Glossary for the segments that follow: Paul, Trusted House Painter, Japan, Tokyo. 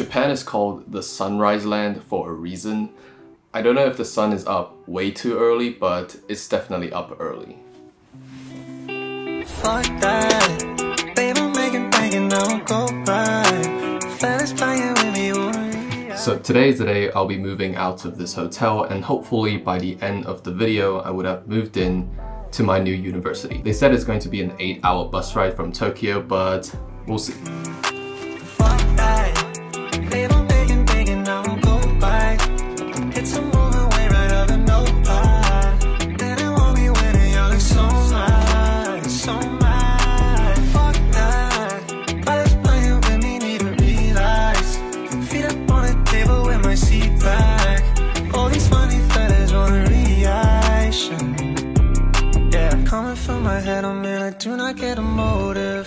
Japan is called the Sunrise Land for a reason. I don't know if the sun is up way too early, but it's definitely up early. Fuck that. They don't make it back and I'll go by. So today is the day I'll be moving out of this hotel, and hopefully by the end of the video I would have moved in to my new university. They said it's going to be an 8-hour bus ride from Tokyo, but we'll see.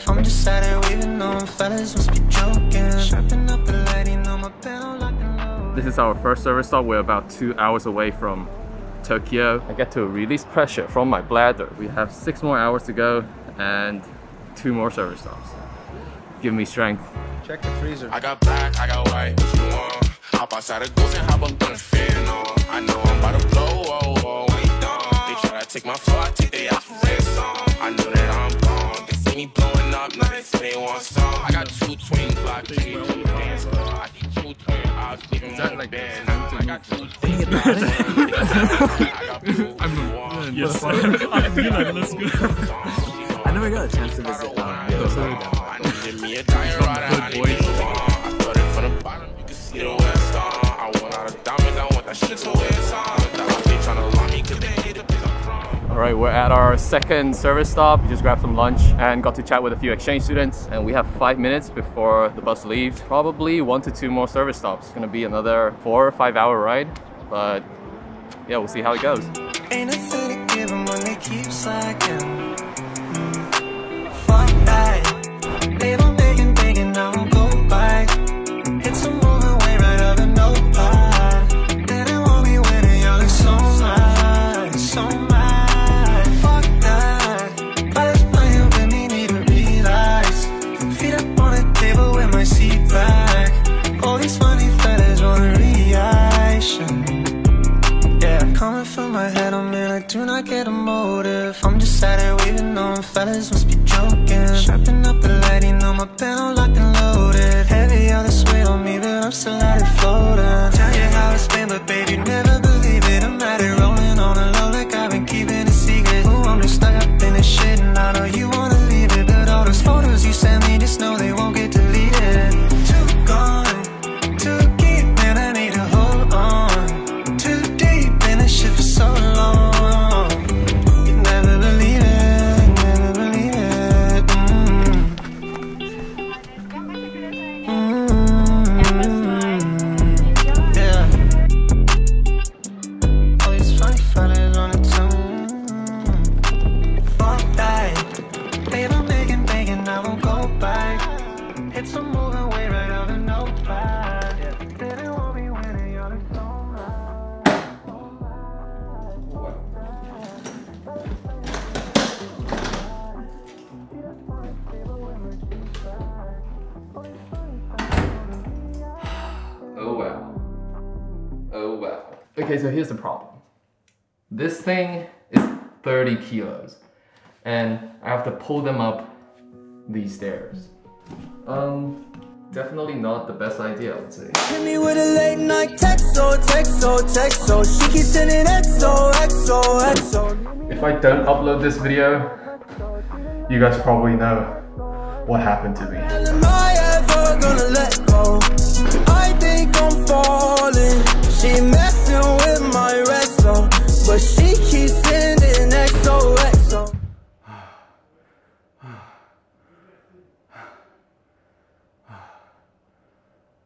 I'm just sad and waving on fellas must be joking. Strapping up the lighting on my pedal like a load. This is our first service stop. We're about 2 hours away from Tokyo. I get to release pressure from my bladder. We have 6 more hours to go and 2 more service stops. Give me strength. Check the freezer. I got black, I got white, what you want? Hop outside the ghost and hop up on the fan on. I know I'm about to blow, oh, oh, ain't done. They try to take my floor, I take they out for rest on. I know that I'm gone. They see me blowing up, now they say they want some. I got 2 twin block trees to dance for. I see 2 twin eyes, leaving on the band. I got 2 twin I'm yes, sir. I'm good, let's go. I never got a chance to visit. I need to give me a tire rider, I need to go on. I started from the bottom, you can see the west on. I want all the diamonds, I want that shit to wear some. Alright, we're at our 2nd service stop. We just grabbed some lunch and got to chat with a few exchange students, and we have 5 minutes before the bus leaves. Probably 1 to 2 more service stops. It's gonna be another 4 or 5 hour ride, but yeah, we'll see how it goes. Ain't a thing to give them when they keep slacking. Fuck that. They don't dig and dig and I won't go back. It's a move away right out of no pie. They don't want me winning, y'all look so mad, so mad. I'm just sad and waving on fellas must be joking. Strapping up the lighting on my pedal locked and loaded. Heavy all this weight on me, but I'm still out here floating. Tell you how it's been, but baby, never believe it. I'm at it rolling on a low like I've been keeping a secret. Ooh, I'm just stuck up in this shit and I know you wanna leave it, but all those photos you sent me, just know they won't get deleted. Too gone, too deep, man, I need to hold on. Too deep in this shit for so long. Okay, so here's the problem. This thing is 30 kilos and I have to pull them up these stairs. Definitely not the best idea, I would say. Hit me with a late night texto. She keeps sending XOXOXO. If I don't upload this video, you guys probably know what happened to me. Am I ever gonna let go? I think I'm falling. She messing with my resto, but she keeps sending XOXO.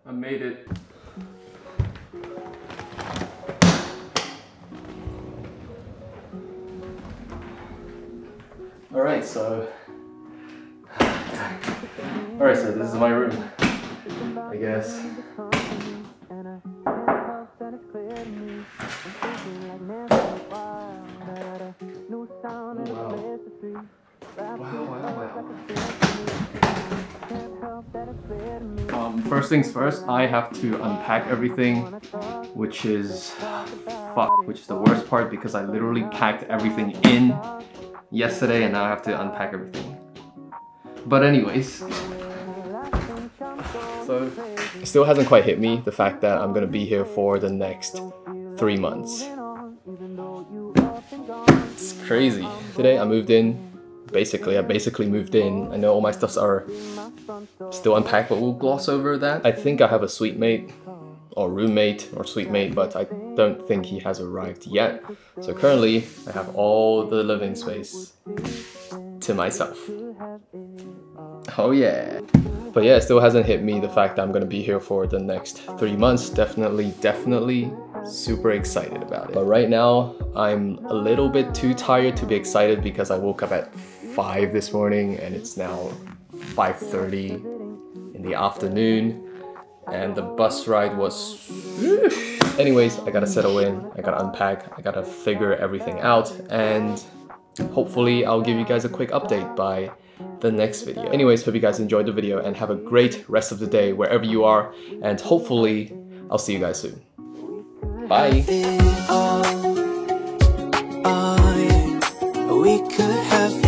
I made it. Alright, so... Alright, so this is my room, I guess. First things first, I have to unpack everything, which is which is the worst part because I literally packed everything in yesterday and now I have to unpack everything. But anyways, so it still hasn't quite hit me, the fact that I'm gonna be here for the next 3 months. It's crazy. Today I moved in. I basically moved in. I know all my stuffs are still unpacked, but we'll gloss over that. I think I have a suite mate or roommate or suite mate, but I don't think he has arrived yet. So currently I have all the living space to myself. Oh yeah. But yeah, it still hasn't hit me the fact that I'm gonna be here for the next 3 months. Definitely super excited about it. But right now, I'm a little bit too tired to be excited because I woke up at 5 this morning and it's now 5:30 in the afternoon and the bus ride was... Anyways, I gotta settle in, I gotta unpack, I gotta figure everything out, and hopefully I'll give you guys a quick update by the next video. Anyways, hope you guys enjoyed the video and have a great rest of the day wherever you are, and hopefully I'll see you guys soon. Bye. We could have